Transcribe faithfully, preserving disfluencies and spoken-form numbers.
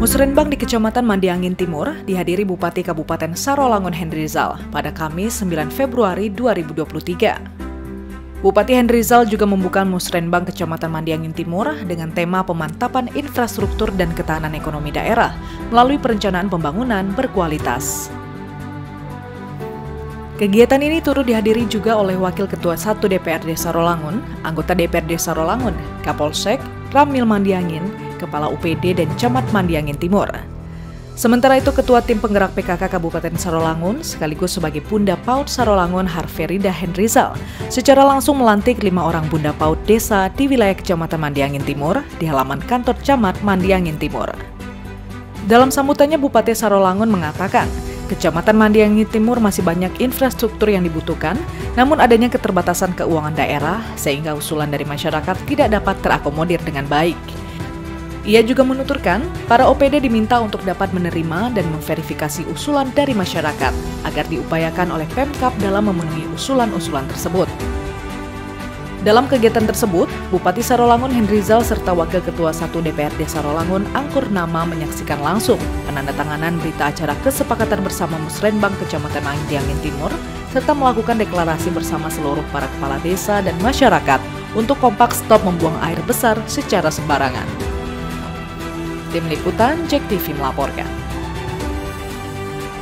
Musrenbang di Kecamatan Mandiangin Timur dihadiri Bupati Kabupaten Sarolangun Hendrizal pada Kamis sembilan Februari dua ribu dua puluh tiga. Bupati Hendrizal juga membuka Musrenbang Kecamatan Mandiangin Timur dengan tema pemantapan infrastruktur dan ketahanan ekonomi daerah melalui perencanaan pembangunan berkualitas. Kegiatan ini turut dihadiri juga oleh Wakil Ketua satu D P R D Sarolangun, anggota D P R D Sarolangun, Kapolsek, Ramil Mandiangin, Kepala O P D dan Camat Mandiangin Timur. Sementara itu Ketua Tim Penggerak P K K Kabupaten Sarolangun sekaligus sebagai Bunda Paud Sarolangun Harverida Hendrizal secara langsung melantik lima orang Bunda Paud desa di wilayah Kecamatan Mandiangin Timur di halaman kantor Camat Mandiangin Timur. Dalam sambutannya Bupati Sarolangun mengatakan, Kecamatan Mandiangin Timur masih banyak infrastruktur yang dibutuhkan, namun adanya keterbatasan keuangan daerah sehingga usulan dari masyarakat tidak dapat terakomodir dengan baik. Ia juga menuturkan, para O P D diminta untuk dapat menerima dan memverifikasi usulan dari masyarakat agar diupayakan oleh Pemkab dalam memenuhi usulan-usulan tersebut. Dalam kegiatan tersebut, Bupati Sarolangun Hendrizal serta Wakil Ketua satu D P R D Sarolangun Angkur Nama menyaksikan langsung penandatanganan berita acara kesepakatan bersama Musrenbang Kecamatan Mandiangin Timur serta melakukan deklarasi bersama seluruh para kepala desa dan masyarakat untuk kompak stop membuang air besar secara sembarangan. Tim Liputan Jek T V melaporkan.